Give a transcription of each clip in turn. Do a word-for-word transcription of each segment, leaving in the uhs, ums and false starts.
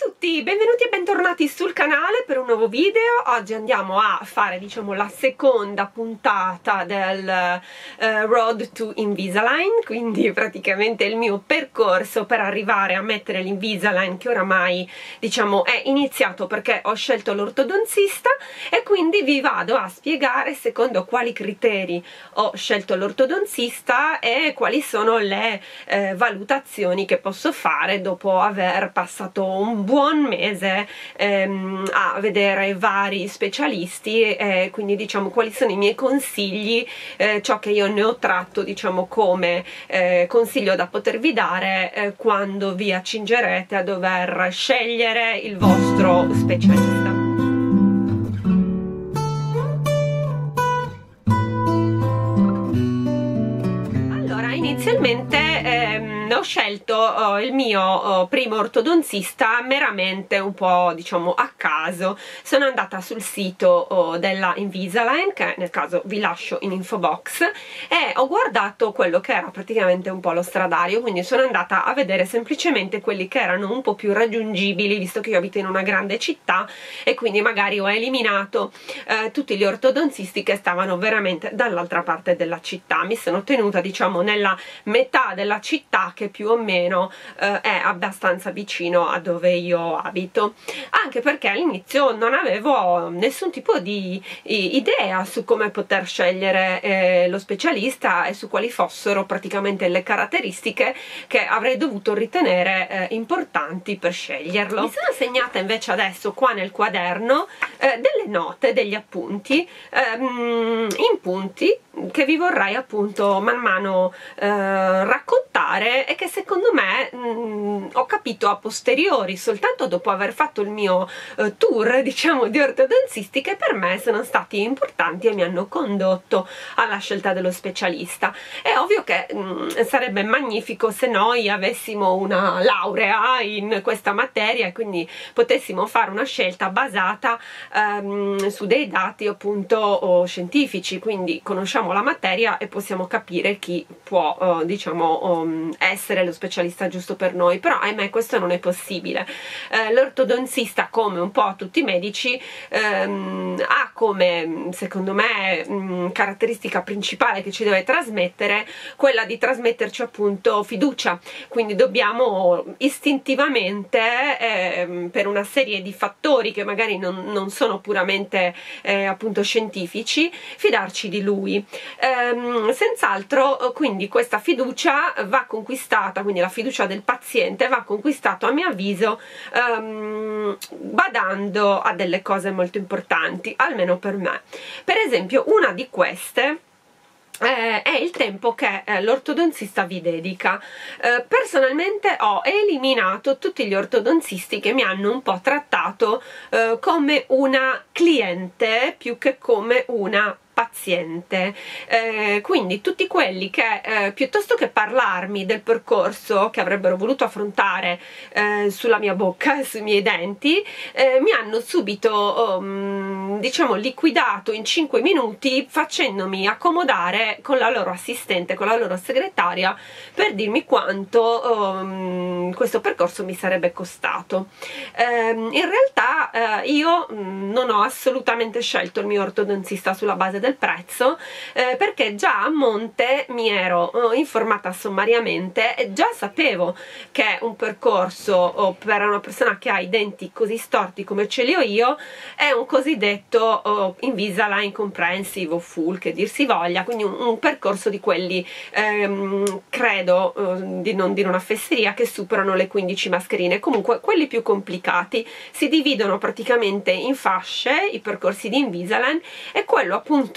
Ciao a tutti, benvenuti e bentornati sul canale per un nuovo video. Oggi andiamo a fare, diciamo, la seconda puntata del uh, Road to Invisalign, quindi praticamente il mio percorso per arrivare a mettere l'Invisalign, che oramai, diciamo, è iniziato perché ho scelto l'ortodontista, e quindi vi vado a spiegare secondo quali criteri ho scelto l'ortodontista e quali sono le eh, valutazioni che posso fare dopo aver passato un un buon mese ehm, a vedere vari specialisti, e eh, quindi, diciamo, quali sono i miei consigli, eh, ciò che io ne ho tratto, diciamo, come eh, consiglio da potervi dare eh, quando vi accingerete a dover scegliere il vostro specialista. Allora, inizialmente ehm, ho scelto oh, il mio oh, primo ortodontista meramente un po', diciamo, a caso. Sono andata sul sito oh, della Invisalign, che nel caso vi lascio in info box, e ho guardato quello che era praticamente un po' lo stradario, quindi sono andata a vedere semplicemente quelli che erano un po' più raggiungibili, visto che io abito in una grande città, e quindi magari ho eliminato eh, tutti gli ortodontisti che stavano veramente dall'altra parte della città. Mi sono tenuta, diciamo, nella metà della città, che più o meno eh, è abbastanza vicino a dove io abito, anche perché all'inizio non avevo nessun tipo di idea su come poter scegliere eh, lo specialista e su quali fossero praticamente le caratteristiche che avrei dovuto ritenere eh, importanti per sceglierlo. Mi sono segnata invece adesso qua nel quaderno eh, delle note, degli appunti ehm, in punti che vi vorrei appunto man mano eh, raccontare, e che secondo me mh, ho capito a posteriori, soltanto dopo aver fatto il mio eh, tour, diciamo, di ortodontisti, che per me sono stati importanti e mi hanno condotto alla scelta dello specialista. È ovvio che mh, sarebbe magnifico se noi avessimo una laurea in questa materia e quindi potessimo fare una scelta basata ehm, su dei dati appunto o scientifici, quindi conosciamo la materia e possiamo capire chi può eh, diciamo um, essere lo specialista giusto per noi. Però ahimè questo non è possibile. Eh, l'ortodontista, come un po' tutti i medici, ehm, ha come, secondo me, mh, caratteristica principale che ci deve trasmettere quella di trasmetterci appunto fiducia, quindi dobbiamo istintivamente ehm, per una serie di fattori che magari non, non sono puramente eh, appunto scientifici, fidarci di lui. Ehm, senz'altro quindi questa fiducia va conquistata, quindi la fiducia del paziente va conquistato, a mio avviso, um, badando a delle cose molto importanti, almeno per me. Per esempio, una di queste Eh, è il tempo che eh, l'ortodontista vi dedica. Eh, personalmente ho eliminato tutti gli ortodontisti che mi hanno un po' trattato eh, come una cliente più che come una paziente, eh, quindi tutti quelli che eh, piuttosto che parlarmi del percorso che avrebbero voluto affrontare eh, sulla mia bocca e sui miei denti, eh, mi hanno subito um, diciamo liquidato in cinque minuti, facendomi accomodare con la loro assistente, con la loro segretaria, per dirmi quanto um, questo percorso mi sarebbe costato. Eh, in realtà eh, io non ho assolutamente scelto il mio ortodontista sulla base del prezzo, eh, perché già a monte mi ero eh, informata sommariamente e già sapevo che un percorso oh, per una persona che ha i denti così storti come ce li ho io è un cosiddetto oh, Invisalign comprehensive o full, che dir si voglia, quindi un, un percorso di quelli ehm, credo eh, di non dire una fesseria, che superano le quindici mascherine. Comunque quelli più complicati si dividono praticamente in fasce, i percorsi di Invisalign, e quello appunto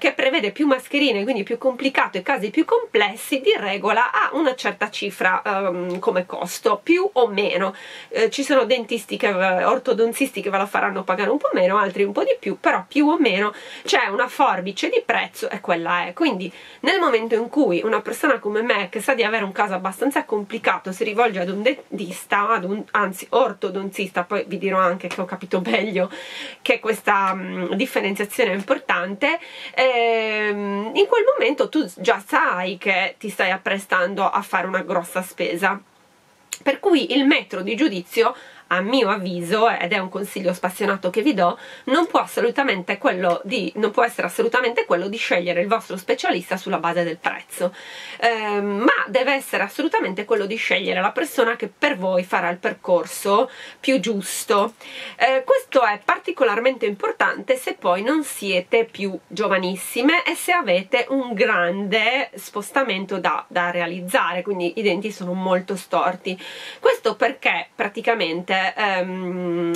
che prevede più mascherine, quindi più complicato e casi più complessi, di regola ha una certa cifra um, come costo, più o meno. Eh, ci sono dentisti che, ortodontisti che ve la faranno pagare un po' meno, altri un po' di più, però più o meno c'è una forbice di prezzo e quella è. Quindi nel momento in cui una persona come me, che sa di avere un caso abbastanza complicato, si rivolge ad un dentista, ad un, anzi ortodontista, poi vi dirò anche che ho capito meglio che questa um, differenziazione è importante, Ehm, in quel momento tu già sai che ti stai apprestando a fare una grossa spesa, per cui il metro di giudizio a mio avviso, ed è un consiglio spassionato che vi do, non può assolutamente quello di, non può essere assolutamente quello di scegliere il vostro specialista sulla base del prezzo, eh, ma deve essere assolutamente quello di scegliere la persona che per voi farà il percorso più giusto. Eh, questo è particolarmente importante se poi non siete più giovanissime e se avete un grande spostamento da, da realizzare, quindi i denti sono molto storti. Questo perché praticamente Um,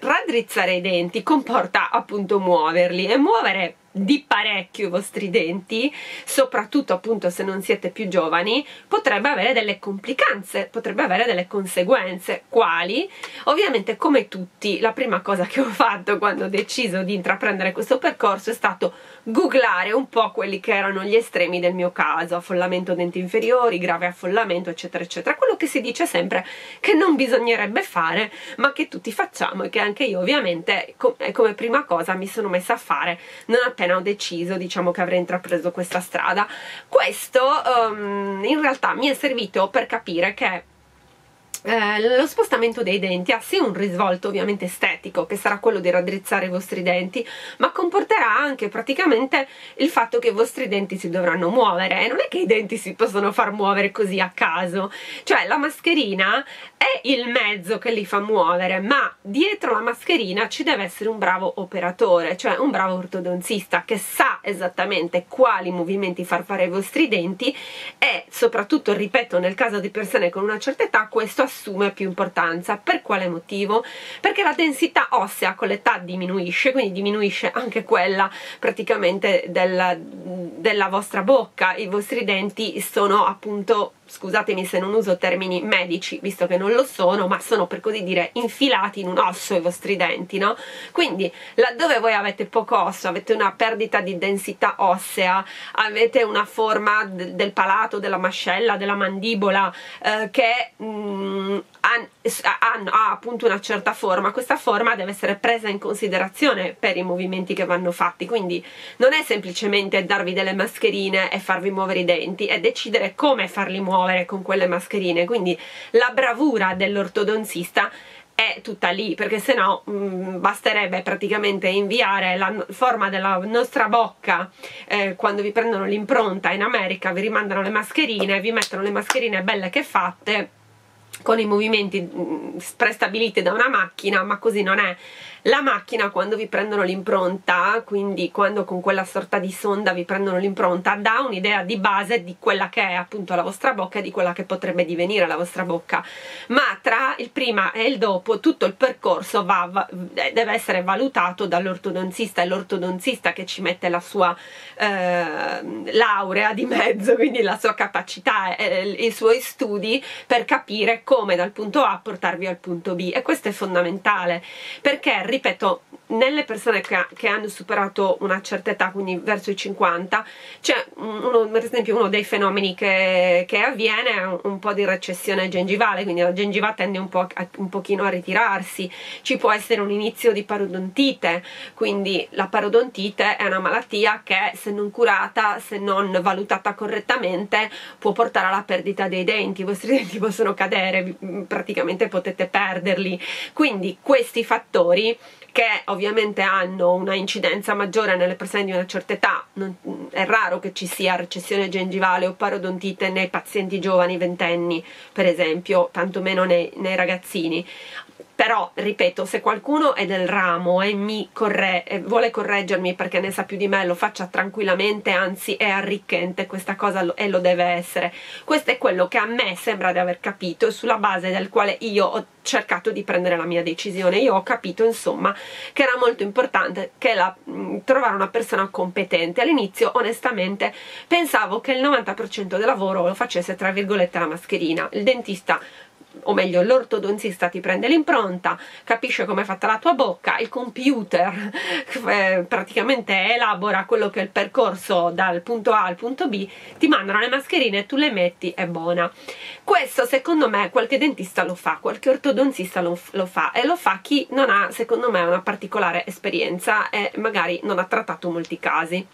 raddrizzare i denti comporta appunto muoverli, e muovere di parecchio i vostri denti, soprattutto appunto se non siete più giovani, potrebbe avere delle complicanze, potrebbe avere delle conseguenze. Quali? Ovviamente, come tutti, la prima cosa che ho fatto quando ho deciso di intraprendere questo percorso è stato googlare un po' quelli che erano gli estremi del mio caso: affollamento denti inferiori, grave affollamento, eccetera eccetera, quello che si dice sempre che non bisognerebbe fare ma che tutti facciamo, e che anche io ovviamente com- come prima cosa mi sono messa a fare non appena ho deciso, diciamo, che avrei intrapreso questa strada. Questo um, in realtà mi è servito per capire che Eh, lo spostamento dei denti ha sì un risvolto ovviamente estetico, che sarà quello di raddrizzare i vostri denti, ma comporterà anche praticamente il fatto che i vostri denti si dovranno muovere, e non è che i denti si possono far muovere così a caso, cioè la mascherina è il mezzo che li fa muovere, ma dietro la mascherina ci deve essere un bravo operatore, cioè un bravo ortodontista che sa esattamente quali movimenti far fare ai vostri denti, e soprattutto, ripeto, nel caso di persone con una certa età questo assume più importanza. Per quale motivo? Perché la densità ossea con l'età diminuisce, quindi diminuisce anche quella praticamente della, della vostra bocca. I vostri denti sono appunto, scusatemi se non uso termini medici visto che non lo sono, ma sono per così dire infilati in un osso i vostri denti, no? Quindi laddove voi avete poco osso, avete una perdita di densità ossea, avete una forma del palato, della mascella, della mandibola eh, che mm, ha, ha, ha appunto una certa forma, questa forma deve essere presa in considerazione per i movimenti che vanno fatti. Quindi non è semplicemente darvi delle mascherine e farvi muovere i denti, è decidere come farli muovere con quelle mascherine. Quindi la bravura dell'ortodontista è tutta lì, perché se no mh, basterebbe praticamente inviare la no forma della nostra bocca. Eh, quando vi prendono l'impronta in America vi rimandano le mascherine, vi mettono le mascherine belle che fatte con i movimenti prestabiliti da una macchina, ma così non è. La macchina, quando vi prendono l'impronta, quindi quando con quella sorta di sonda vi prendono l'impronta, dà un'idea di base di quella che è appunto la vostra bocca e di quella che potrebbe divenire la vostra bocca, ma tra il prima e il dopo tutto il percorso va, va, deve essere valutato dall'ortodontista, e l'ortodontista che ci mette la sua eh, laurea di mezzo, quindi la sua capacità e eh, i suoi studi per capire come dal punto A portarvi al punto B. E questo è fondamentale perché, ripeto, nelle persone che, che hanno superato una certa età, quindi verso i cinquanta, c'è per esempio uno dei fenomeni che, che avviene è un, un po' di recessione gengivale, quindi la gengiva tende un, po a, un pochino a ritirarsi. Ci può essere un inizio di parodontite, quindi la parodontite è una malattia che, se non curata, se non valutata correttamente, può portare alla perdita dei denti, i vostri denti possono cadere, praticamente potete perderli. Quindi questi fattori, che ovviamente hanno una incidenza maggiore nelle persone di una certa età, non, è raro che ci sia recessione gengivale o parodontite nei pazienti giovani, ventenni per esempio, tantomeno nei, nei ragazzini. Però, ripeto, se qualcuno è del ramo e mi corre e vuole correggermi perché ne sa più di me, lo faccia tranquillamente, anzi è arricchente questa cosa lo, e lo deve essere. Questo è quello che a me sembra di aver capito e sulla base del quale io ho cercato di prendere la mia decisione. Io ho capito, insomma, che era molto importante che la, mh, trovare una persona competente. All'inizio, onestamente, pensavo che il novanta per cento del lavoro lo facesse, tra virgolette, la mascherina. Il dentista, o meglio l'ortodontista, ti prende l'impronta, capisce come è fatta la tua bocca, il computer eh, praticamente elabora quello che è il percorso dal punto A al punto B, ti mandano le mascherine, tu le metti, è buona. Questo secondo me qualche dentista lo fa, qualche ortodontista lo, lo fa, e lo fa chi non ha, secondo me, una particolare esperienza e magari non ha trattato molti casi.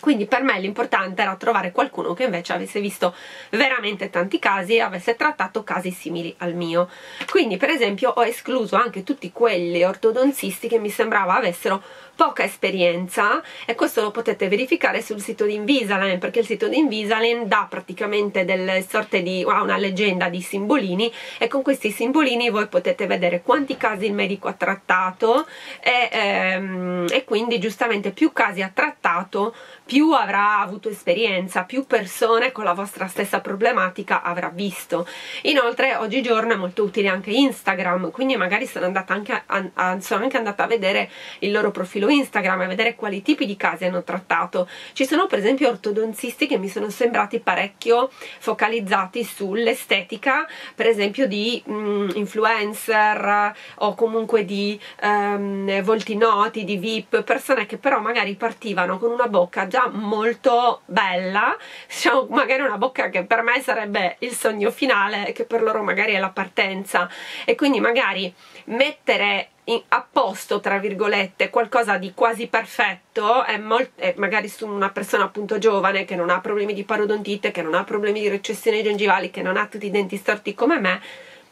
Quindi per me l'importante era trovare qualcuno che invece avesse visto veramente tanti casi e avesse trattato casi simili al mio. Quindi per esempio ho escluso anche tutti quelli ortodontisti che mi sembrava avessero poca esperienza, e questo lo potete verificare sul sito di Invisalign, perché il sito di Invisalign dà praticamente delle sorte di una leggenda di simbolini, e con questi simbolini voi potete vedere quanti casi il medico ha trattato e, ehm, e quindi giustamente più casi ha trattato più avrà avuto esperienza, più persone con la vostra stessa problematica avrà visto. Inoltre oggigiorno è molto utile anche Instagram, quindi magari sono andata anche a, a, sono anche andata a vedere il loro profilo Instagram e vedere quali tipi di casi hanno trattato. Ci sono per esempio ortodontisti che mi sono sembrati parecchio focalizzati sull'estetica, per esempio di mh, influencer o comunque di um, volti noti, di V I P, persone che però magari partivano con una bocca già molto bella, diciamo magari una bocca che per me sarebbe il sogno finale, che per loro magari è la partenza, e quindi magari mettere a posto tra virgolette qualcosa di quasi perfetto è molto, è magari su una persona appunto giovane che non ha problemi di parodontite, che non ha problemi di recessione gengivali, che non ha tutti i denti storti come me,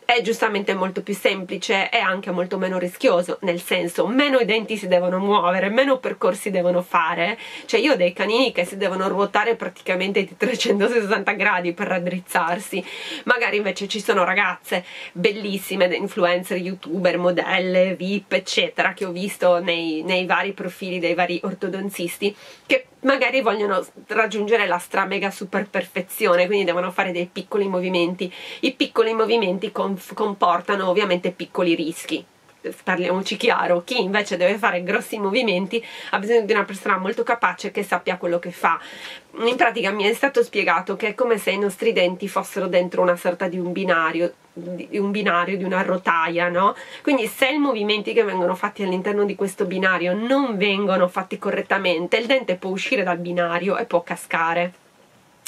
è giustamente molto più semplice e anche molto meno rischioso, nel senso meno i denti si devono muovere, meno percorsi devono fare, cioè io ho dei canini che si devono ruotare praticamente di trecentosessanta gradi per raddrizzarsi. Magari invece ci sono ragazze bellissime, influencer, youtuber, modelle, V I P eccetera, che ho visto nei, nei vari profili dei vari ortodontisti, che magari vogliono raggiungere la stra mega super perfezione, quindi devono fare dei piccoli movimenti. I piccoli movimenti comportano ovviamente piccoli rischi, parliamoci chiaro. Chi invece deve fare grossi movimenti ha bisogno di una persona molto capace che sappia quello che fa. In pratica mi è stato spiegato che è come se i nostri denti fossero dentro una sorta di un binario, di un binario, di una rotaia, no? Quindi se i movimenti che vengono fatti all'interno di questo binario non vengono fatti correttamente, il dente può uscire dal binario e può cascare,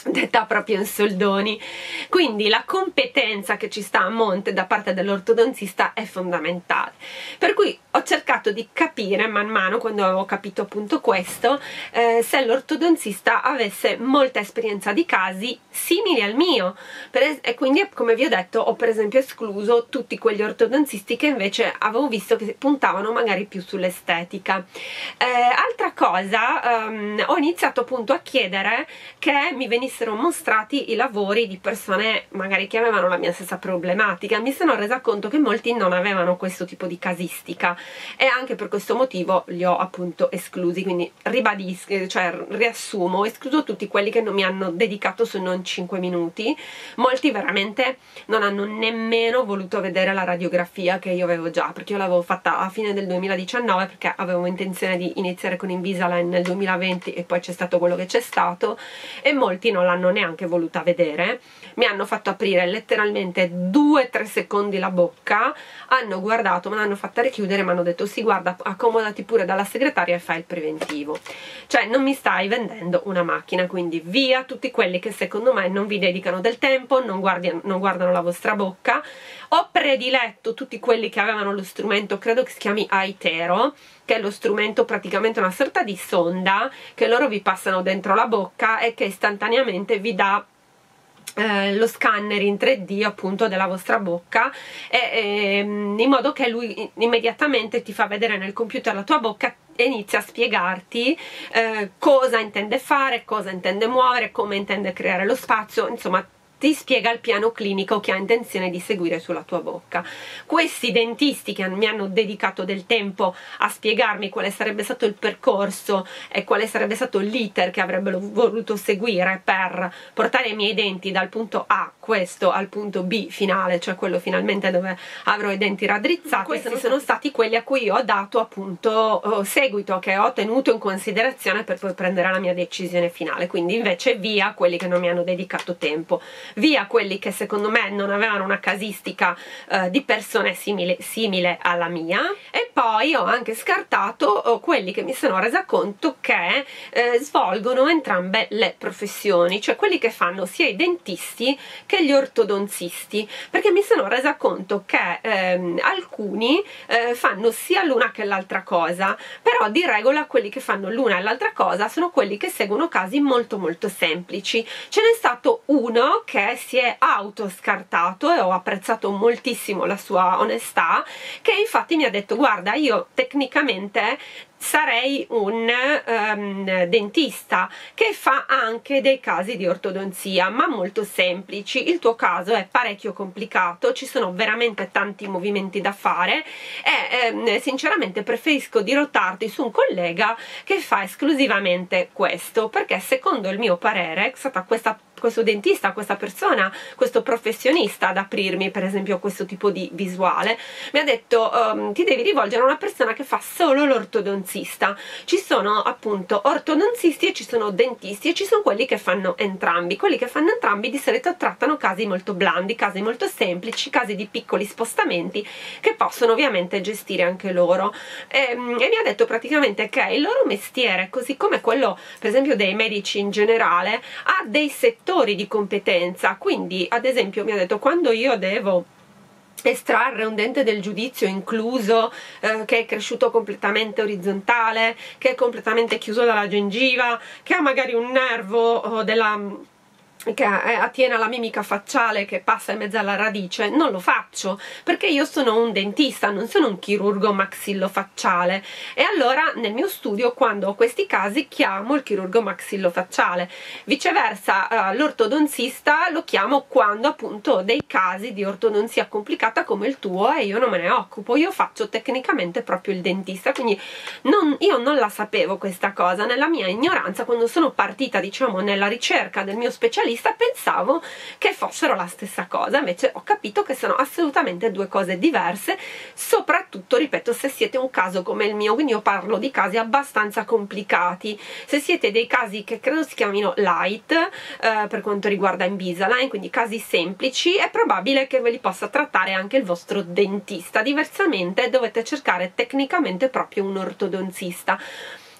detta proprio in soldoni. Quindi la competenza che ci sta a monte da parte dell'ortodontista è fondamentale, per cui ho cercato di capire man mano, quando avevo capito appunto questo, eh, se l'ortodontista avesse molta esperienza di casi simili al mio, per, e quindi come vi ho detto ho per esempio escluso tutti quegli ortodontisti che invece avevo visto che puntavano magari più sull'estetica. Eh, altra cosa, ehm, ho iniziato appunto a chiedere che mi venisse mostrati i lavori di persone magari che avevano la mia stessa problematica. Mi sono resa conto che molti non avevano questo tipo di casistica e anche per questo motivo li ho appunto esclusi. Quindi ribadisco, cioè riassumo, ho escluso tutti quelli che non mi hanno dedicato se non cinque minuti. Molti veramente non hanno nemmeno voluto vedere la radiografia che io avevo già, perché io l'avevo fatta a fine del duemiladiciannove, perché avevo intenzione di iniziare con Invisalign nel duemilaventi e poi c'è stato quello che c'è stato, e molti non non l'hanno neanche voluta vedere. Mi hanno fatto aprire letteralmente due tre secondi la bocca, hanno guardato, me l'hanno fatta richiudere, mi hanno detto sì guarda, accomodati pure dalla segretaria e fai il preventivo. Cioè non mi stai vendendo una macchina, quindi via tutti quelli che secondo me non vi dedicano del tempo, non, guardi, non guardano la vostra bocca. Ho prediletto tutti quelli che avevano lo strumento, credo che si chiami iTero, che è lo strumento praticamente una sorta di sonda che loro vi passano dentro la bocca e che istantaneamente vi dà Eh, lo scanner in tre D appunto della vostra bocca, e, e, in modo che lui immediatamente ti fa vedere nel computer la tua bocca e inizia a spiegarti eh, cosa intende fare, cosa intende muovere, come intende creare lo spazio, insomma ti spiega il piano clinico che ha intenzione di seguire sulla tua bocca. Questi dentisti che mi hanno dedicato del tempo a spiegarmi quale sarebbe stato il percorso e quale sarebbe stato l'iter che avrebbero voluto seguire per portare i miei denti dal punto A, questo, al punto B finale, cioè quello finalmente dove avrò i denti raddrizzati, questi sono stati quelli a cui ho dato appunto seguito, che ho tenuto in considerazione per poi prendere la mia decisione finale. Quindi invece via quelli che non mi hanno dedicato tempo. via quelli che secondo me non avevano una casistica eh, di persone simile, simile alla mia, e poi ho anche scartato quelli che mi sono resa conto che eh, svolgono entrambe le professioni, cioè quelli che fanno sia i dentisti che gli ortodontisti, perché mi sono resa conto che ehm, alcuni eh, fanno sia l'una che l'altra cosa, però di regola quelli che fanno l'una e l'altra cosa sono quelli che seguono casi molto molto semplici. Ce n'è stato uno che si è autoscartato e ho apprezzato moltissimo la sua onestà, che infatti mi ha detto: guarda, io tecnicamente sarei un um, dentista che fa anche dei casi di ortodonzia, ma molto semplici, il tuo caso è parecchio complicato, ci sono veramente tanti movimenti da fare e um, sinceramente preferisco dirottarti su un collega che fa esclusivamente questo, perché secondo il mio parere è stata questa questo dentista, questa persona, questo professionista ad aprirmi per esempio a questo tipo di visuale. Mi ha detto um, ti devi rivolgere a una persona che fa solo l'ortodontista, ci sono appunto ortodontisti e ci sono dentisti e ci sono quelli che fanno entrambi. Quelli che fanno entrambi di solito trattano casi molto blandi, casi molto semplici, casi di piccoli spostamenti che possono ovviamente gestire anche loro, e, e mi ha detto praticamente che il loro mestiere, così come quello per esempio dei medici in generale, ha dei settori di competenza. Quindi ad esempio mi ha detto: quando io devo estrarre un dente del giudizio incluso, eh, che è cresciuto completamente orizzontale, che è completamente chiuso dalla gengiva, che ha magari un nervo o della che attiene alla mimica facciale che passa in mezzo alla radice, non lo faccio perché io sono un dentista, non sono un chirurgo maxillofacciale, e allora nel mio studio quando ho questi casi chiamo il chirurgo maxillofacciale. Viceversa eh, l'ortodonzista lo chiamo quando appunto ho dei casi di ortodonzia complicata come il tuo e io non me ne occupo, io faccio tecnicamente proprio il dentista. Quindi non, io non la sapevo questa cosa, nella mia ignoranza quando sono partita diciamo nella ricerca del mio specialista pensavo che fossero la stessa cosa, invece ho capito che sono assolutamente due cose diverse, soprattutto ripeto se siete un caso come il mio, quindi io parlo di casi abbastanza complicati. Se siete dei casi che credo si chiamino light eh, per quanto riguarda Invisalign, quindi casi semplici, è probabile che ve li possa trattare anche il vostro dentista, diversamente dovete cercare tecnicamente proprio un ortodontista.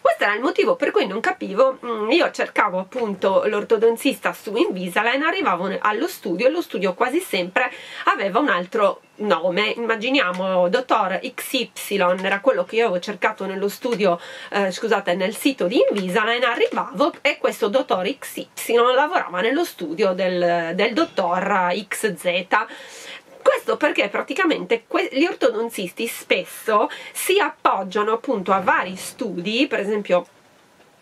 Questo era il motivo per cui non capivo, io cercavo appunto l'ortodontista su Invisalign, arrivavo allo studio e lo studio quasi sempre aveva un altro nome. Immaginiamo dottor X Y era quello che io avevo cercato nello studio, eh, scusate, nel sito di Invisalign, arrivavo e questo dottor X Y lavorava nello studio del, del dottor X Z. Questo perché praticamente gli ortodontisti spesso si appoggiano appunto a vari studi, per esempio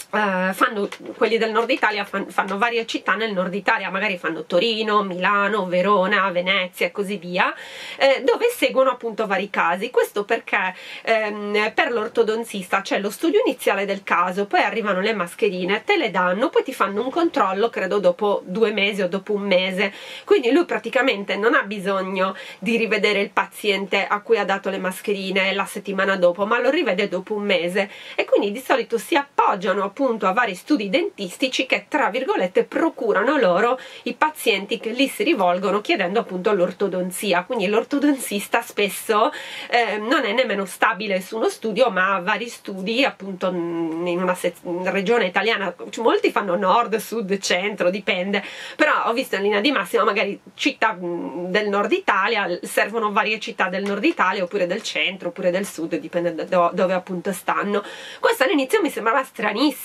Uh, fanno, quelli del nord Italia fan, fanno varie città nel nord Italia, magari fanno Torino, Milano, Verona, Venezia e così via, eh, dove seguono appunto vari casi. Questo perché ehm, per l'ortodontista c'è lo studio iniziale del caso, poi arrivano le mascherine, te le danno, poi ti fanno un controllo credo dopo due mesi o dopo un mese, quindi lui praticamente non ha bisogno di rivedere il paziente a cui ha dato le mascherine la settimana dopo, ma lo rivede dopo un mese, e quindi di solito si appoggiano appunto a vari studi dentistici che tra virgolette procurano loro i pazienti che lì si rivolgono chiedendo appunto l'ortodonzia. Quindi l'ortodontista spesso eh, non è nemmeno stabile su uno studio, ma ha vari studi appunto in una regione italiana, molti fanno nord, sud, centro, dipende, però ho visto in linea di massima magari città del nord Italia, servono varie città del nord Italia oppure del centro oppure del sud, dipende da do dove appunto stanno. Questo all'inizio mi sembrava stranissimo,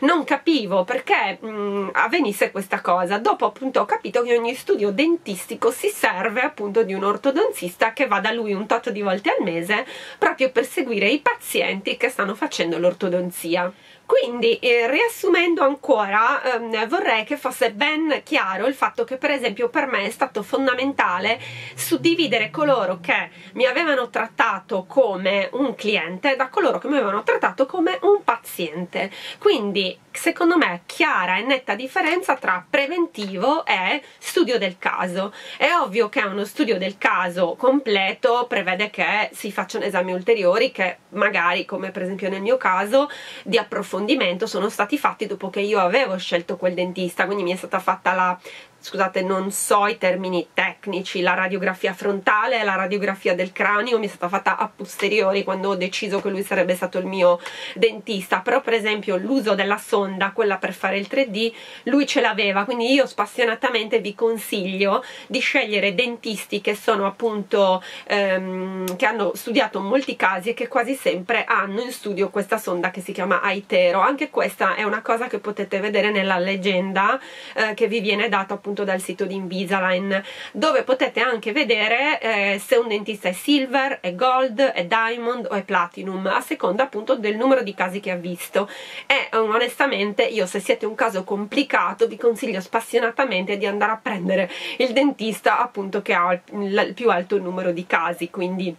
non capivo perché mh, avvenisse questa cosa. Dopo appunto ho capito che ogni studio dentistico si serve appunto di un ortodontista che va da lui un tot di volte al mese proprio per seguire i pazienti che stanno facendo l'ortodonzia. Quindi eh, riassumendo ancora, ehm, vorrei che fosse ben chiaro il fatto che per esempio per me è stato fondamentale suddividere coloro che mi avevano trattato come un cliente da coloro che mi avevano trattato come un paziente. Quindi secondo me chiara e netta differenza tra preventivo e studio del caso. È ovvio che uno studio del caso completo prevede che si facciano esami ulteriori che magari, come per esempio nel mio caso, di approfondimento sono stati fatti dopo che io avevo scelto quel dentista, quindi mi è stata fatta la scusate, non so i termini tecnici, la radiografia frontale, la radiografia del cranio mi è stata fatta a posteriori quando ho deciso che lui sarebbe stato il mio dentista, però per esempio l'uso della sonda, quella per fare il tre D, lui ce l'aveva, quindi io spassionatamente vi consiglio di scegliere dentisti che sono appunto ehm, che hanno studiato molti casi e che quasi sempre hanno in studio questa sonda che si chiama iTero. Anche questa è una cosa che potete vedere nella leggenda eh, che vi viene data appunto dal sito di Invisalign, dove potete anche vedere eh, se un dentista è silver, è gold, è diamond o è platinum, a seconda appunto del numero di casi che ha visto. E onestamente io, se siete un caso complicato, vi consiglio spassionatamente di andare a prendere il dentista appunto che ha il più alto numero di casi, quindi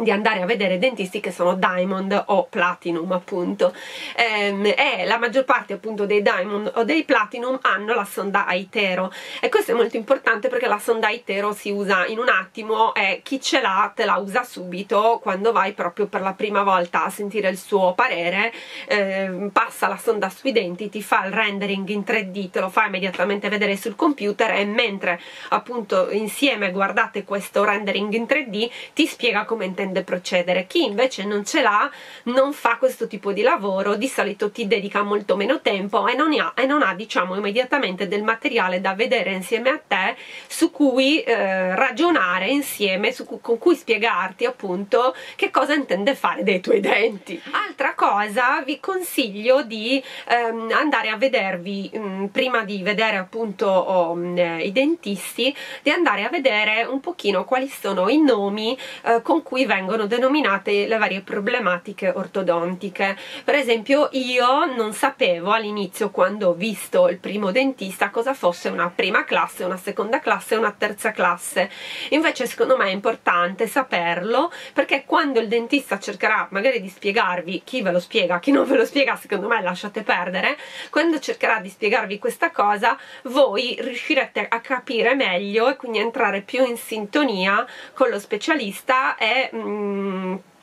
di andare a vedere dentisti che sono diamond o platinum appunto, e la maggior parte appunto dei diamond o dei platinum hanno la sonda iTero, e questo è molto importante perché la sonda iTero si usa in un attimo e chi ce l'ha te la usa subito. Quando vai proprio per la prima volta a sentire il suo parere, eh, passa la sonda sui denti, ti fa il rendering in tre D, te lo fa immediatamente vedere sul computer, e mentre appunto insieme guardate questo rendering in tre D ti spiega come intendere procedere. Chi invece non ce l'ha, non fa questo tipo di lavoro, di solito ti dedica molto meno tempo e non ha, e non ha diciamo immediatamente del materiale da vedere insieme a te, su cui eh, ragionare insieme, su cui, con cui spiegarti appunto che cosa intende fare dei tuoi denti. Altra cosa, vi consiglio di ehm, andare a vedervi mh, prima di vedere appunto oh, mh, i dentisti, di andare a vedere un pochino quali sono i nomi eh, con cui vengono denominate le varie problematiche ortodontiche. Per esempio io non sapevo all'inizio, quando ho visto il primo dentista, cosa fosse una prima classe, una seconda classe e una terza classe. Invece secondo me è importante saperlo, perché quando il dentista cercherà magari di spiegarvi, chi ve lo spiega, chi non ve lo spiega secondo me lasciate perdere, quando cercherà di spiegarvi questa cosa voi riuscirete a capire meglio e quindi entrare più in sintonia con lo specialista e mm,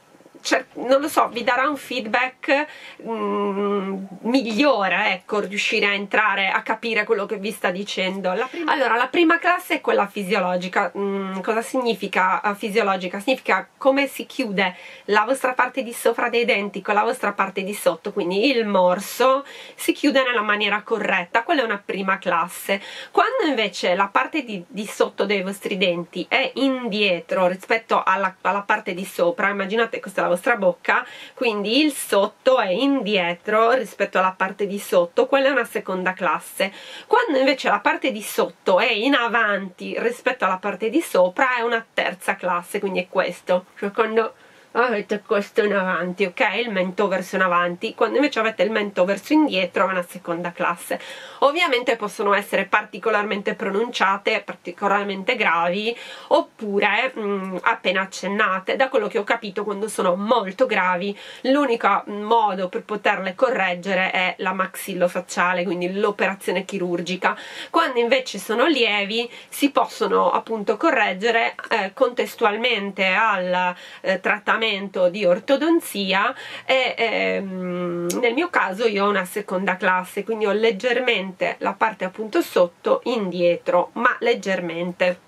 non lo so, vi darà un feedback mm, migliore, ecco, riuscire a entrare a capire quello che vi sta dicendo. La prima... Allora, la prima classe è quella fisiologica. Mm, cosa significa uh, fisiologica? Significa come si chiude la vostra parte di sopra dei denti con la vostra parte di sotto, quindi il morso si chiude nella maniera corretta, quella è una prima classe. Quando invece la parte di, di sotto dei vostri denti è indietro rispetto alla, alla parte di sopra, immaginate questa è la vostra bocca, quindi il sotto è indietro rispetto alla parte di sotto, quella è una seconda classe. Quando invece la parte di sotto è in avanti rispetto alla parte di sopra è una terza classe, quindi è questo, cioè quando avete questo in avanti, ok? Il mento verso in avanti. Quando invece avete il mento verso indietro è una seconda classe. Ovviamente possono essere particolarmente pronunciate, particolarmente gravi, oppure mh, appena accennate. Da quello che ho capito, quando sono molto gravi, l'unico modo per poterle correggere è la maxillofacciale, quindi l'operazione chirurgica. Quando invece sono lievi, si possono appunto correggere eh, contestualmente al eh, trattamento di ortodonzia, e ehm, nel mio caso io ho una seconda classe, quindi ho leggermente la parte appunto sotto indietro, ma leggermente.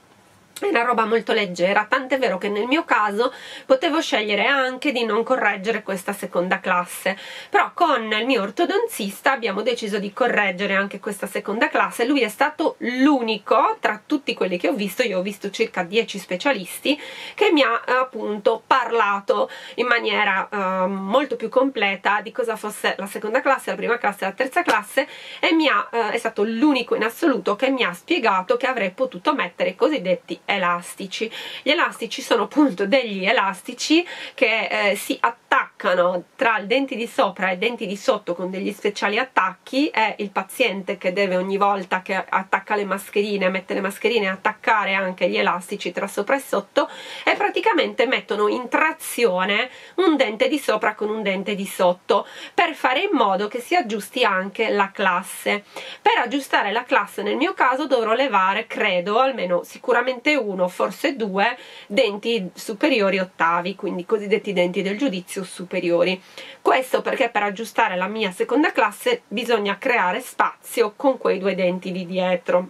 È una roba molto leggera, tant'è vero che nel mio caso potevo scegliere anche di non correggere questa seconda classe, però con il mio ortodonzista abbiamo deciso di correggere anche questa seconda classe. Lui è stato l'unico tra tutti quelli che ho visto, io ho visto circa dieci specialisti, che mi ha appunto parlato in maniera eh, molto più completa di cosa fosse la seconda classe, la prima classe e la terza classe, e mi ha, eh, è stato l'unico in assoluto che mi ha spiegato che avrei potuto mettere i cosiddetti elastici. Gli elastici sono appunto degli elastici che eh, si attaccano tra il dente di sopra e i denti di sotto con degli speciali attacchi, e il paziente che deve, ogni volta che attacca le mascherine, mette le mascherine, attaccare anche gli elastici tra sopra e sotto, e praticamente mettono in trazione un dente di sopra con un dente di sotto per fare in modo che si aggiusti anche la classe. Per aggiustare la classe nel mio caso dovrò levare, credo, almeno sicuramente uno, forse due denti superiori ottavi, quindi cosiddetti denti del giudizio superiori. Questo perché per aggiustare la mia seconda classe bisogna creare spazio con quei due denti di dietro.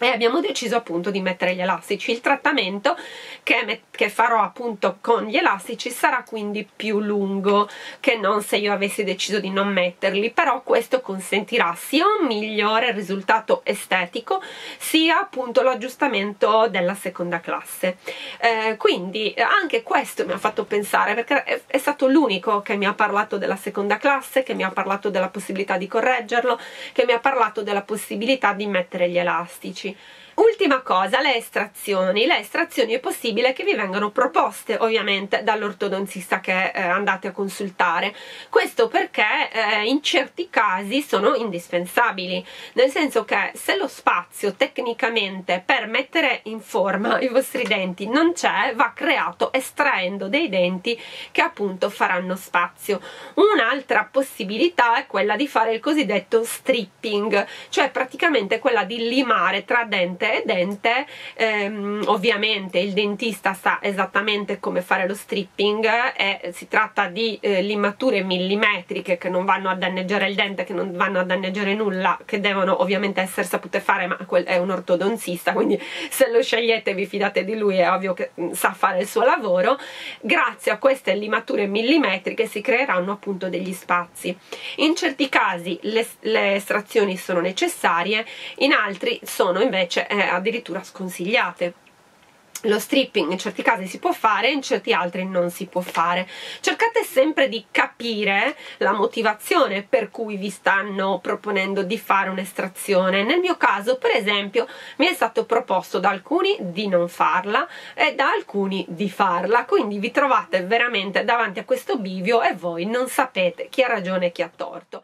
e abbiamo deciso appunto di mettere gli elastici. Il trattamento che, che farò appunto con gli elastici sarà quindi più lungo che non se io avessi deciso di non metterli, però questo consentirà sia un migliore risultato estetico sia appunto l'aggiustamento della seconda classe. Eh, quindi anche questo mi ha fatto pensare, perché è, è stato l'unico che mi ha parlato della seconda classe, che mi ha parlato della possibilità di correggerlo, che mi ha parlato della possibilità di mettere gli elastici. Ultima cosa, le estrazioni. Le estrazioni è possibile che vi vengano proposte ovviamente dall'ortodontista che eh, andate a consultare. Questo perché eh, in certi casi sono indispensabili, nel senso che se lo spazio tecnicamente per mettere in forma i vostri denti non c'è, va creato estraendo dei denti che appunto faranno spazio. Un'altra possibilità è quella di fare il cosiddetto stripping, cioè praticamente quella di limare tra dente e dente. Ehm, ovviamente il dentista sa esattamente come fare lo stripping, e si tratta di eh, limature millimetriche che non vanno a danneggiare il dente, che non vanno a danneggiare nulla, che devono ovviamente essere sapute fare, ma quel è un ortodontista, quindi se lo scegliete vi fidate di lui, è ovvio che sa fare il suo lavoro. Grazie a queste limature millimetriche si creeranno appunto degli spazi. In certi casi le, le estrazioni sono necessarie, in altri sono invece eh, addirittura sconsigliate. Lo stripping in certi casi si può fare, in certi altri non si può fare. Cercate sempre di capire la motivazione per cui vi stanno proponendo di fare un'estrazione. Nel mio caso, per esempio, mi è stato proposto da alcuni di non farla e da alcuni di farla, quindi vi trovate veramente davanti a questo bivio e voi non sapete chi ha ragione e chi ha torto.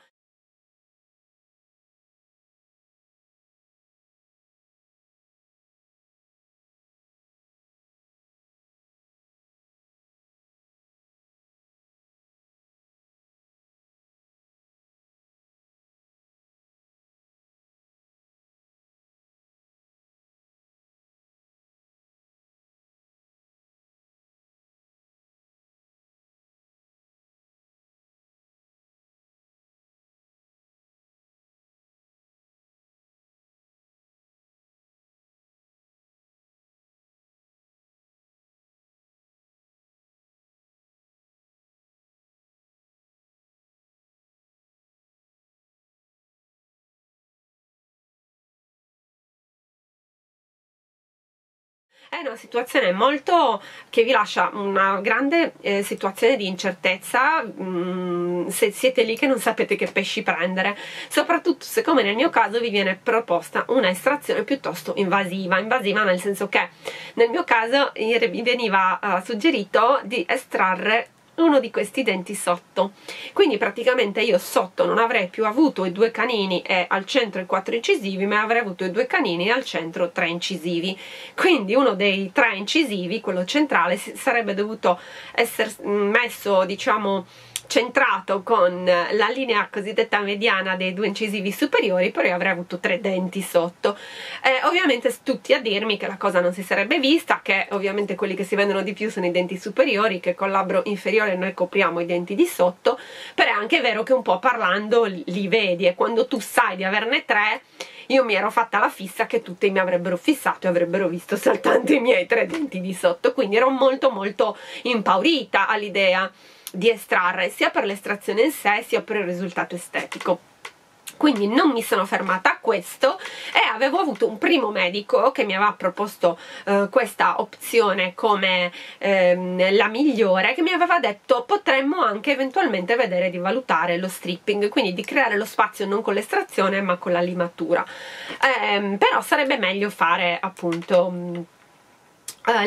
È una situazione molto che vi lascia una grande eh, situazione di incertezza, mh, se siete lì che non sapete che pesci prendere, soprattutto se, come nel mio caso, vi viene proposta una estrazione piuttosto invasiva. Invasiva nel senso che nel mio caso mi veniva eh, suggerito di estrarre uno di questi denti sotto, quindi praticamente io sotto non avrei più avuto i due canini e al centro i quattro incisivi, ma avrei avuto i due canini e al centro tre incisivi. Quindi uno dei tre incisivi, quello centrale, sarebbe dovuto essere messo, diciamo, centrato con la linea cosiddetta mediana dei due incisivi superiori, però io avrei avuto tre denti sotto. Eh, ovviamente tutti a dirmi che la cosa non si sarebbe vista, che ovviamente quelli che si vendono di più sono i denti superiori, che col labbro inferiore noi copriamo i denti di sotto, però è anche vero che un po' parlando li vedi, e quando tu sai di averne tre, io mi ero fatta la fissa che tutti mi avrebbero fissato e avrebbero visto soltanto i miei tre denti di sotto, quindi ero molto molto impaurita all'idea di estrarre, sia per l'estrazione in sé sia per il risultato estetico. Quindi non mi sono fermata a questo e avevo avuto un primo medico che mi aveva proposto eh, questa opzione come ehm, la migliore, che mi aveva detto potremmo anche eventualmente vedere di valutare lo stripping, quindi di creare lo spazio non con l'estrazione ma con la limatura, ehm, però sarebbe meglio fare appunto mh,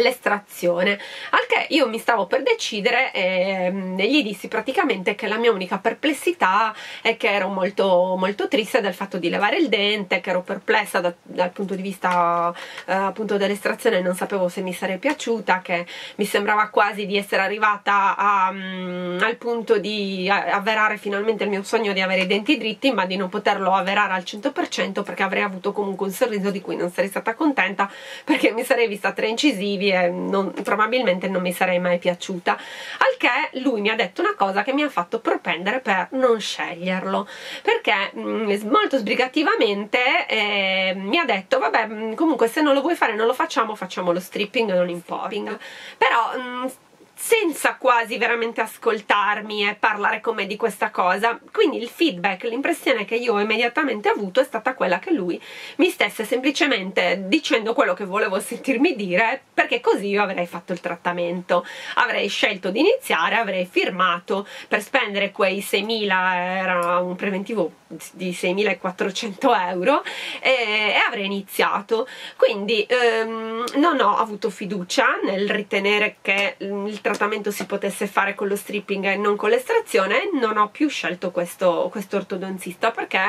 l'estrazione. Al che io mi stavo per decidere e gli dissi praticamente che la mia unica perplessità è che ero molto molto triste del fatto di levare il dente, che ero perplessa da, dal punto di vista eh, appunto dell'estrazione, non sapevo se mi sarei piaciuta, che mi sembrava quasi di essere arrivata a, um, al punto di avverare finalmente il mio sogno di avere i denti dritti, ma di non poterlo avverare al cento per cento perché avrei avuto comunque un sorriso di cui non sarei stata contenta, perché mi sarei vista tre incisivi motivi e non, probabilmente non mi sarei mai piaciuta. Al che lui mi ha detto una cosa che mi ha fatto propendere per non sceglierlo, perché mh, molto sbrigativamente eh, mi ha detto vabbè, comunque se non lo vuoi fare non lo facciamo, facciamo lo stripping, non importa. Però mh, senza quasi veramente ascoltarmi e parlare con me di questa cosa, quindi il feedback, l'impressione che io ho immediatamente avuto è stata quella che lui mi stesse semplicemente dicendo quello che volevo sentirmi dire, perché così io avrei fatto il trattamento, avrei scelto di iniziare, avrei firmato per spendere quei seimila, era un preventivo di seimilaquattrocento euro, e, e avrei iniziato. Quindi ehm, non ho avuto fiducia nel ritenere che il trattamento si potesse fare con lo stripping e non con l'estrazione, e non ho più scelto questo, questo ortodontista, perché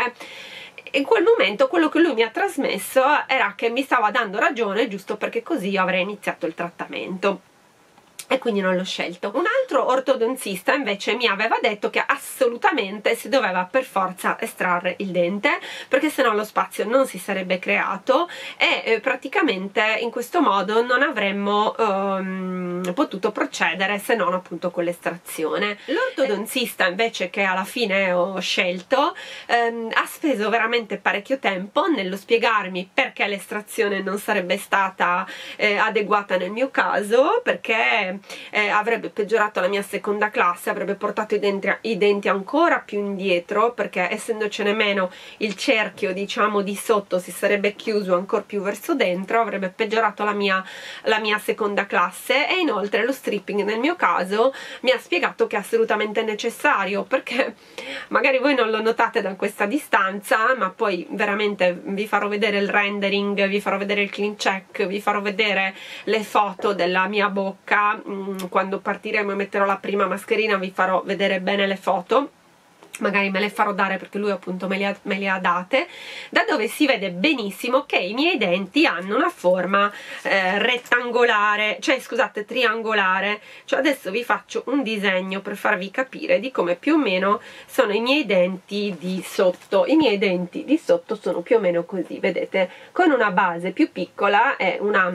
in quel momento quello che lui mi ha trasmesso era che mi stava dando ragione giusto perché così io avrei iniziato il trattamento, e quindi non l'ho scelto. Un altro ortodontista invece mi aveva detto che assolutamente si doveva per forza estrarre il dente, perché sennò lo spazio non si sarebbe creato e eh, praticamente in questo modo non avremmo ehm, potuto procedere, se non appunto con l'estrazione. L'ortodontista invece che alla fine ho scelto ehm, ha speso veramente parecchio tempo nello spiegarmi perché l'estrazione non sarebbe stata eh, adeguata nel mio caso, perché Eh, avrebbe peggiorato la mia seconda classe, avrebbe portato i denti, i denti ancora più indietro, perché essendocene meno il cerchio diciamo di sotto si sarebbe chiuso ancora più verso dentro, avrebbe peggiorato la mia, la mia seconda classe. E inoltre lo stripping nel mio caso mi ha spiegato che è assolutamente necessario, perché magari voi non lo notate da questa distanza, ma poi veramente vi farò vedere il rendering, vi farò vedere il clean check, vi farò vedere le foto della mia bocca. Quando partiremo e metterò la prima mascherina vi farò vedere bene le foto, magari me le farò dare perché lui appunto me le, ha, me le ha date, da dove si vede benissimo che i miei denti hanno una forma eh, rettangolare, cioè scusate triangolare. Cioè adesso vi faccio un disegno per farvi capire di come più o meno sono i miei denti di sotto. I miei denti di sotto sono più o meno così, vedete, con una base più piccola e una,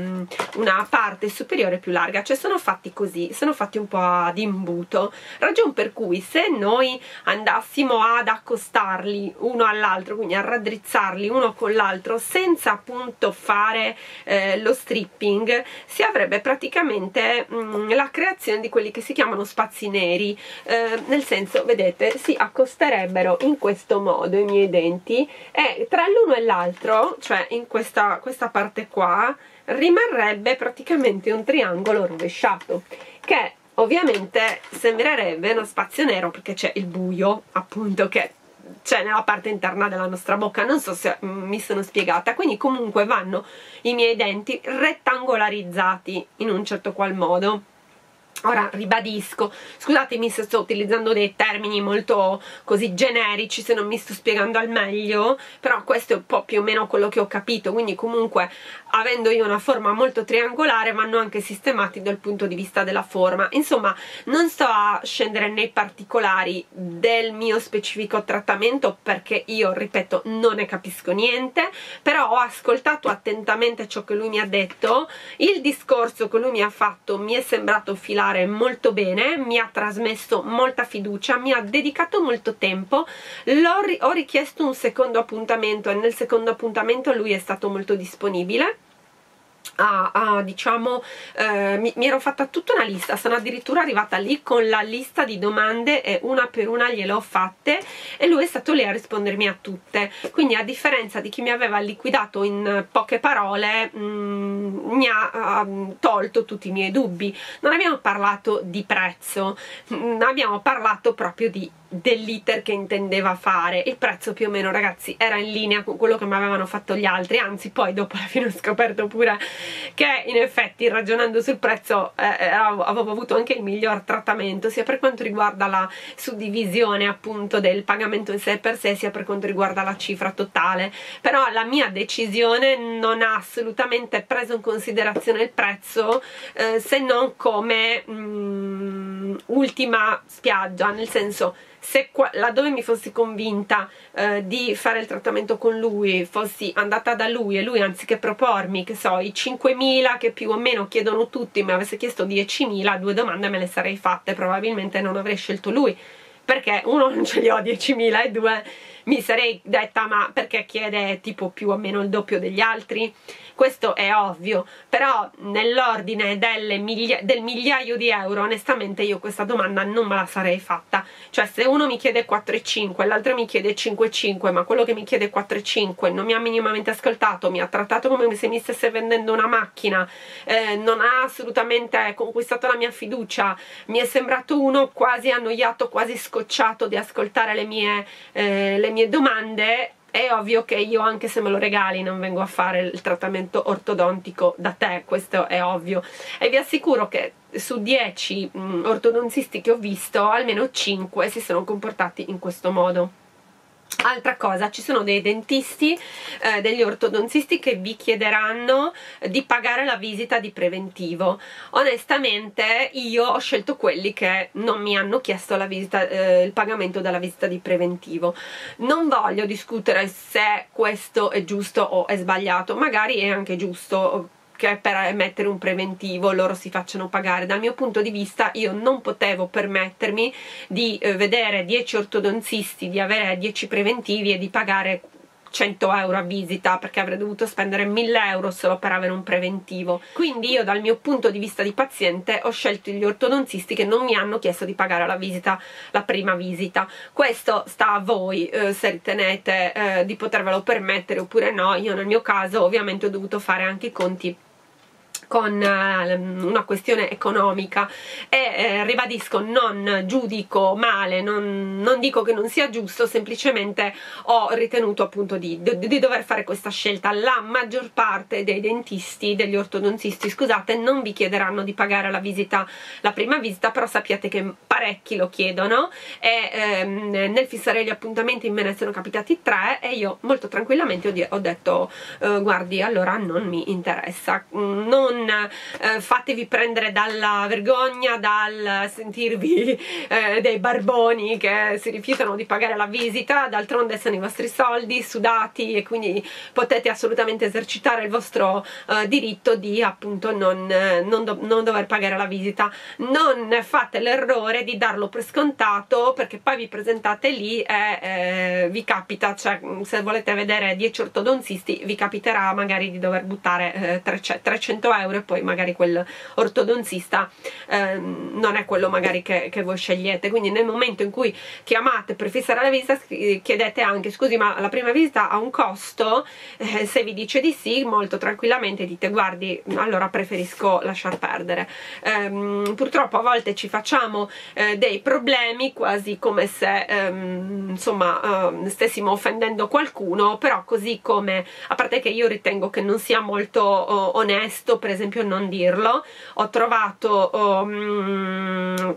una parte superiore più larga, cioè sono fatti così, sono fatti un po' ad imbuto, ragion per cui se noi andassimo ad accostarli uno all'altro, quindi a raddrizzarli uno con l'altro senza appunto fare eh, lo stripping, si avrebbe praticamente mh, la creazione di quelli che si chiamano spazi neri, eh, nel senso, vedete, si accosterebbero in questo modo i miei denti e tra l'uno e l'altro, cioè in questa, questa parte qua, rimarrebbe praticamente un triangolo rovesciato che ovviamente sembrerebbe uno spazio nero, perché c'è il buio appunto che c'è nella parte interna della nostra bocca. Non so se mi sono spiegata. Quindi comunque vanno i miei denti rettangolarizzati in un certo qual modo. Ora ribadisco, scusatemi se sto utilizzando dei termini molto così generici, se non mi sto spiegando al meglio, però questo è un po' più o meno quello che ho capito. Quindi comunque avendo io una forma molto triangolare vanno anche sistemati dal punto di vista della forma. Insomma, non sto a scendere nei particolari del mio specifico trattamento perché io, ripeto, non ne capisco niente, però ho ascoltato attentamente ciò che lui mi ha detto, il discorso che lui mi ha fatto mi è sembrato filare molto bene, mi ha trasmesso molta fiducia, mi ha dedicato molto tempo. L'ho ri- ho richiesto un secondo appuntamento e nel secondo appuntamento lui è stato molto disponibile. Ah, ah, diciamo eh, mi, mi ero fatta tutta una lista, sono addirittura arrivata lì con la lista di domande e una per una gliele ho fatte e lui è stato lì a rispondermi a tutte. Quindi a differenza di chi mi aveva liquidato in poche parole, mh, mi ha uh, tolto tutti i miei dubbi. Non abbiamo parlato di prezzo, mh, abbiamo parlato proprio di dell'iter che intendeva fare. Il prezzo più o meno, ragazzi, era in linea con quello che mi avevano fatto gli altri, anzi poi dopo alla fine ho scoperto pure che in effetti ragionando sul prezzo eh, avevo avuto anche il miglior trattamento, sia per quanto riguarda la suddivisione appunto del pagamento in sé per sé, sia per quanto riguarda la cifra totale. Però la mia decisione non ha assolutamente preso in considerazione il prezzo eh, se non come mh, ultima spiaggia, nel senso se qua, laddove mi fossi convinta eh, di fare il trattamento con lui, fossi andata da lui e lui, anziché propormi, che so, i cinquemila che più o meno chiedono tutti, mi avesse chiesto diecimila, due domande me le sarei fatte, probabilmente non avrei scelto lui, perché uno, non ce li ho diecimila, e due, mi sarei detta ma perché chiede tipo più o meno il doppio degli altri? Questo è ovvio, però nell'ordine del migliaio di euro onestamente io questa domanda non me la sarei fatta. Cioè, se uno mi chiede quattro e cinque, l'altro mi chiede cinque e cinque, ma quello che mi chiede quattro e cinque non mi ha minimamente ascoltato, mi ha trattato come se mi stesse vendendo una macchina, eh, non ha assolutamente conquistato la mia fiducia, mi è sembrato uno quasi annoiato, quasi scoperto, di ascoltare le mie, eh, le mie domande, è ovvio che io, anche se me lo regali, non vengo a fare il trattamento ortodontico da te, questo è ovvio. E vi assicuro che su dieci mh, ortodontisti che ho visto, almeno cinque si sono comportati in questo modo. Altra cosa, ci sono dei dentisti, eh, degli ortodontisti che vi chiederanno di pagare la visita di preventivo. Onestamente io ho scelto quelli che non mi hanno chiesto la visita, eh, il pagamento della visita di preventivo. Non voglio discutere se questo è giusto o è sbagliato, magari è anche giusto che per emettere un preventivo loro si facciano pagare. Dal mio punto di vista io non potevo permettermi di eh, vedere dieci ortodontisti, di avere dieci preventivi e di pagare cento euro a visita, perché avrei dovuto spendere mille euro solo per avere un preventivo. Quindi io, dal mio punto di vista di paziente, ho scelto gli ortodontisti che non mi hanno chiesto di pagare la visita, la prima visita. Questo sta a voi, eh, se ritenete eh, di potervelo permettere oppure no. Io nel mio caso ovviamente ho dovuto fare anche i conti con una questione economica e eh, ribadisco, non giudico male, non, non dico che non sia giusto, semplicemente ho ritenuto appunto di, di, di dover fare questa scelta. La maggior parte dei dentisti, degli ortodontisti scusate, non vi chiederanno di pagare la visita, la prima visita, però sappiate che parecchi lo chiedono, e ehm, nel fissare gli appuntamenti me ne sono capitati tre e io molto tranquillamente ho, ho detto eh, guardi, allora non mi interessa. Non Eh, fatevi prendere dalla vergogna, dal sentirvi eh, dei barboni che si rifiutano di pagare la visita. D'altronde sono i vostri soldi sudati e quindi potete assolutamente esercitare il vostro eh, diritto di appunto non, eh, non, do non dover pagare la visita. Non fate l'errore di darlo per scontato, perché poi vi presentate lì e eh, vi capita, cioè se volete vedere dieci ortodontisti vi capiterà magari di dover buttare eh, trecento euro, e poi magari quel ortodontista ehm, non è quello magari che, che voi scegliete. Quindi nel momento in cui chiamate per fissare la visita chiedete anche scusi, ma la prima visita ha un costo? Eh, se vi dice di sì, molto tranquillamente dite guardi, allora preferisco lasciar perdere. Ehm, purtroppo a volte ci facciamo eh, dei problemi, quasi come se ehm, insomma eh, stessimo offendendo qualcuno, però così come, a parte che io ritengo che non sia molto oh, onesto per esempio non dirlo, ho trovato oh, mm,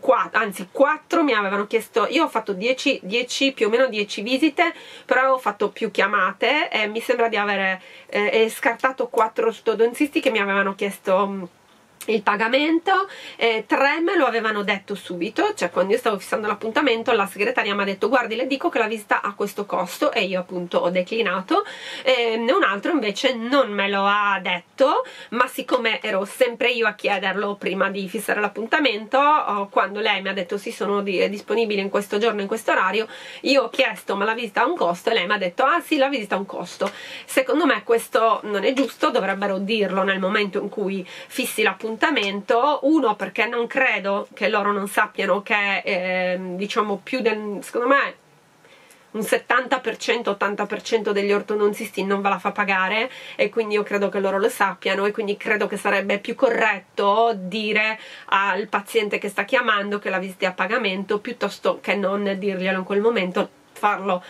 quattro, anzi quattro mi avevano chiesto, io ho fatto dieci, dieci più o meno dieci visite, però ho fatto più chiamate e mi sembra di avere eh, scartato quattro ortodontisti che mi avevano chiesto il pagamento. eh, tre me lo avevano detto subito, cioè quando io stavo fissando l'appuntamento la segretaria mi ha detto guardi, le dico che la visita ha questo costo, e io appunto ho declinato. eh, un altro invece non me lo ha detto, ma siccome ero sempre io a chiederlo prima di fissare l'appuntamento, oh, quando lei mi ha detto sì, sono di disponibile in questo giorno, in questo orario, io ho chiesto ma la visita ha un costo, e lei mi ha detto ah sì, la visita ha un costo. Secondo me questo non è giusto, dovrebbero dirlo nel momento in cui fissi l'appuntamento. Uno, perché non credo che loro non sappiano che eh, diciamo più del, secondo me un settanta per cento ottanta per cento degli ortodontisti non ve la fa pagare, e quindi io credo che loro lo sappiano, e quindi credo che sarebbe più corretto dire al paziente che sta chiamando che la visita è a pagamento, piuttosto che non dirglielo in quel momento, farlo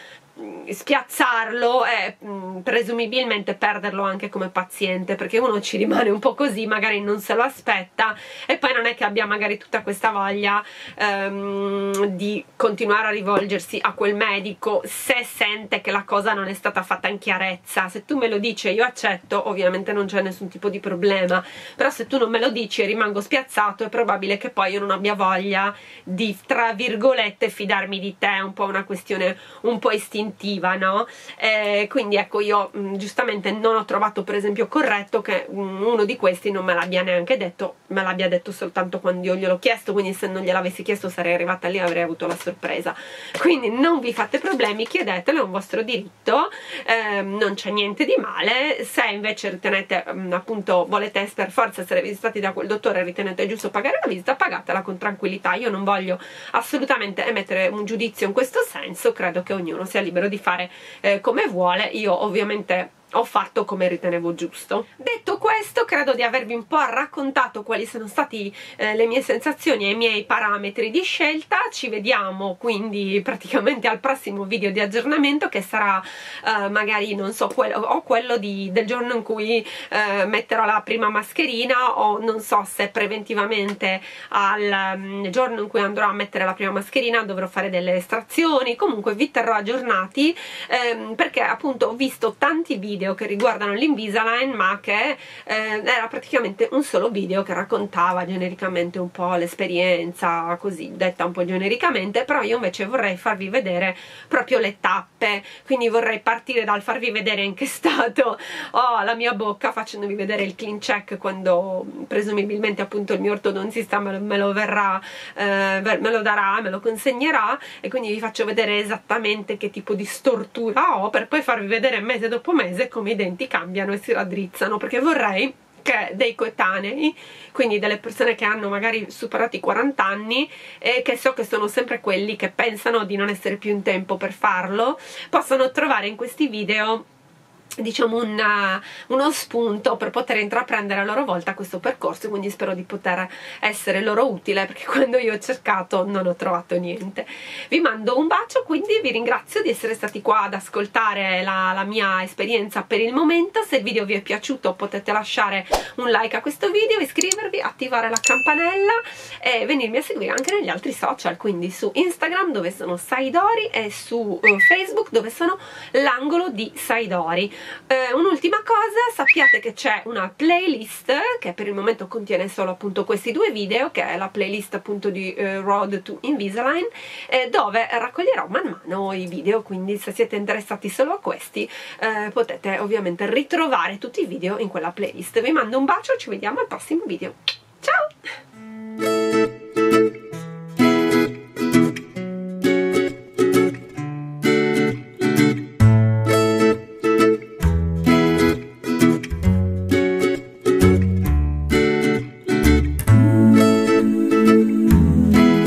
spiazzarlo e mh, presumibilmente perderlo anche come paziente, perché uno ci rimane un po' così, magari non se lo aspetta, e poi non è che abbia magari tutta questa voglia ehm, di continuare a rivolgersi a quel medico se sente che la cosa non è stata fatta in chiarezza. Se tu me lo dici e io accetto, ovviamente non c'è nessun tipo di problema, però se tu non me lo dici e rimango spiazzato, è probabile che poi io non abbia voglia di, tra virgolette, fidarmi di te. È un po' una questione un po' istintiva, no? Eh, quindi ecco, io mh, giustamente non ho trovato per esempio corretto che mh, uno di questi non me l'abbia neanche detto, me l'abbia detto soltanto quando io gliel'ho chiesto, quindi se non gliel'avessi chiesto sarei arrivata lì e avrei avuto la sorpresa. Quindi non vi fate problemi, chiedetelo, è un vostro diritto, eh, non c'è niente di male. Se invece ritenete mh, appunto volete per forza essere visitati da quel dottore e ritenete giusto pagare la visita, pagatela con tranquillità. Io non voglio assolutamente emettere un giudizio in questo senso, credo che ognuno sia libero di fare eh, come vuole. Io ovviamente ho fatto come ritenevo giusto. Detto questo, credo di avervi un po' raccontato quali sono stati eh, le mie sensazioni e i miei parametri di scelta. Ci vediamo quindi praticamente al prossimo video di aggiornamento, che sarà eh, magari, non so, quello, o quello di, del giorno in cui eh, metterò la prima mascherina, o non so se preventivamente al um, giorno in cui andrò a mettere la prima mascherina dovrò fare delle estrazioni. Comunque vi terrò aggiornati, ehm, perché appunto ho visto tanti video che riguardano l'Invisalign, ma che eh, era praticamente un solo video che raccontava genericamente un po' l'esperienza, così detta un po' genericamente. Però io invece vorrei farvi vedere proprio le tappe, quindi vorrei partire dal farvi vedere in che stato ho la mia bocca, facendovi vedere il clean check quando presumibilmente appunto il mio ortodontista me lo, me lo verrà eh, me lo darà, me lo consegnerà, e quindi vi faccio vedere esattamente che tipo di stortura ho, per poi farvi vedere mese dopo mese come i denti cambiano e si raddrizzano, perché vorrei che dei coetanei, quindi delle persone che hanno magari superato i quaranta anni e che so che sono sempre quelli che pensano di non essere più in tempo per farlo, possano trovare in questi video, diciamo, una, uno spunto per poter intraprendere a loro volta questo percorso. Quindi spero di poter essere loro utile, perché quando io ho cercato non ho trovato niente. Vi mando un bacio, quindi vi ringrazio di essere stati qua ad ascoltare la, la mia esperienza per il momento. Se il video vi è piaciuto potete lasciare un like a questo video, iscrivervi, attivare la campanella e venirmi a seguire anche negli altri social, quindi su Instagram dove sono Saidori e su Facebook dove sono L'angolo di Saidori. Eh, un'ultima cosa, sappiate che c'è una playlist che per il momento contiene solo appunto questi due video, che è la playlist appunto di eh, Road to Invisalign, eh, dove raccoglierò man mano i video, quindi se siete interessati solo a questi eh, potete ovviamente ritrovare tutti i video in quella playlist. Vi mando un bacio, ci vediamo al prossimo video.